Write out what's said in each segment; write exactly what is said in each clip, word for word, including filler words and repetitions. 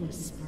killing spree.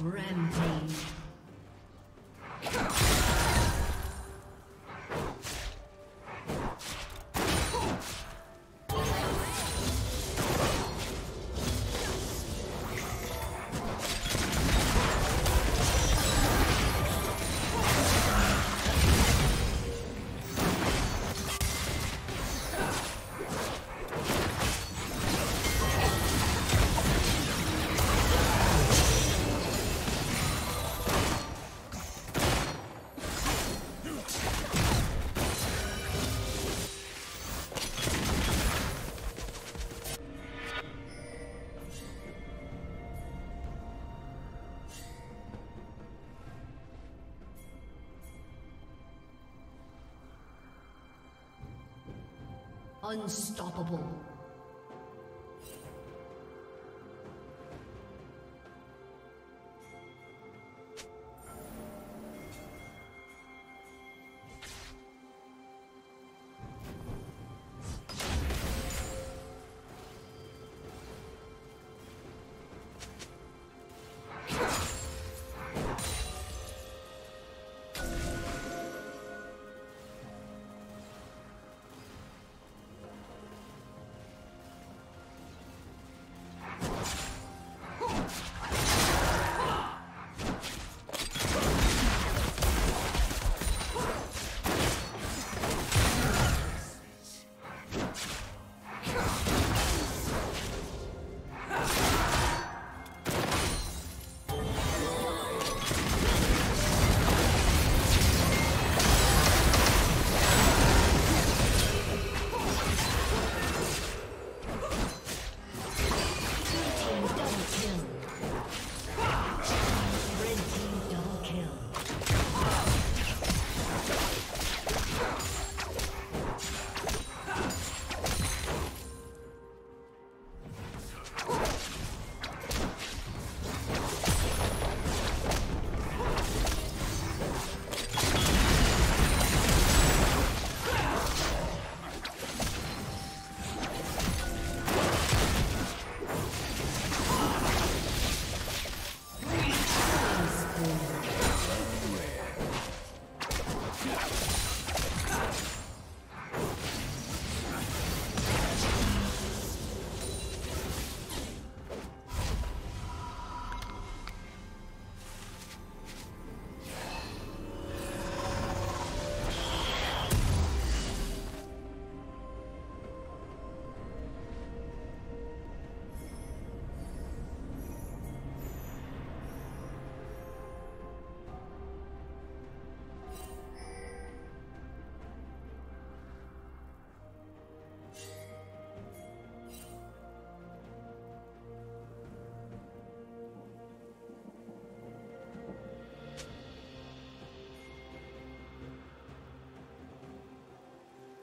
Rampage. Unstoppable.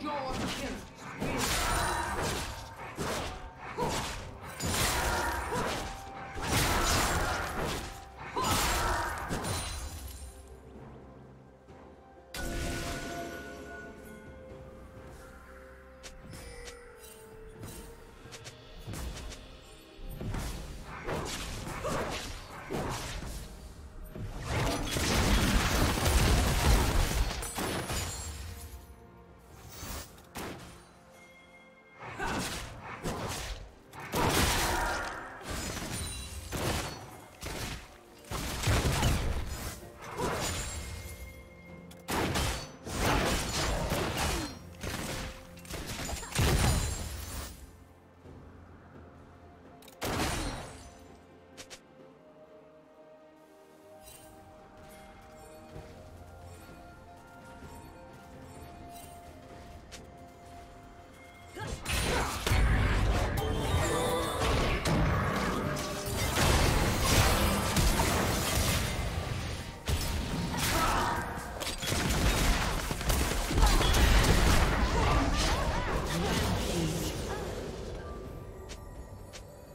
Your kill is...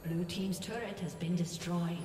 Blue team's turret has been destroyed.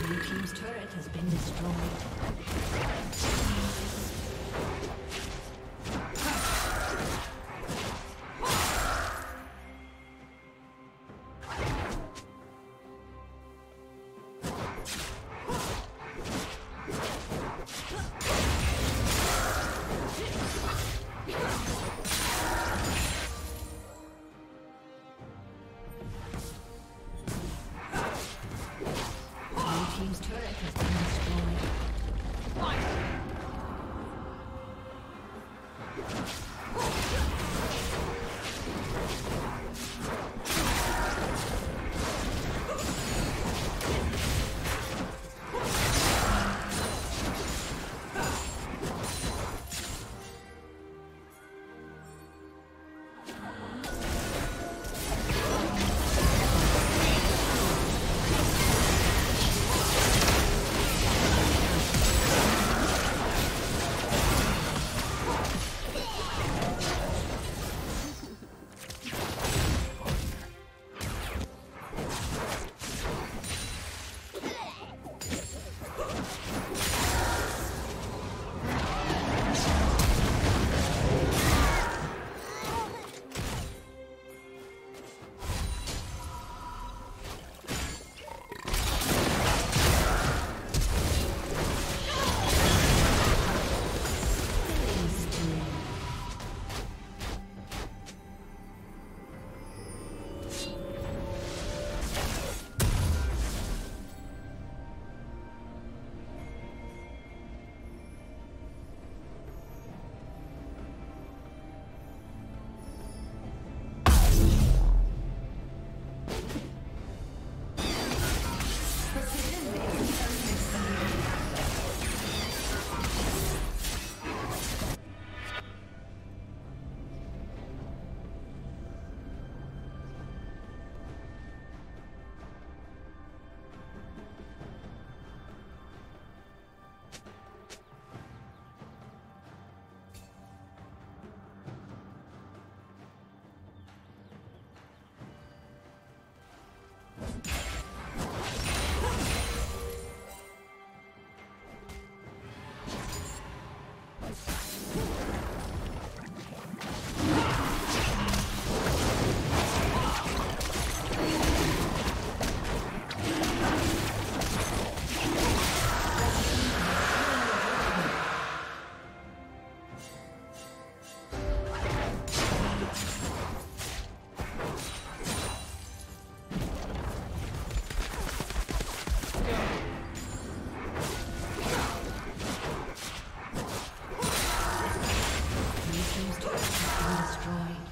Your team's turret has been destroyed. Let's go. Destroyed.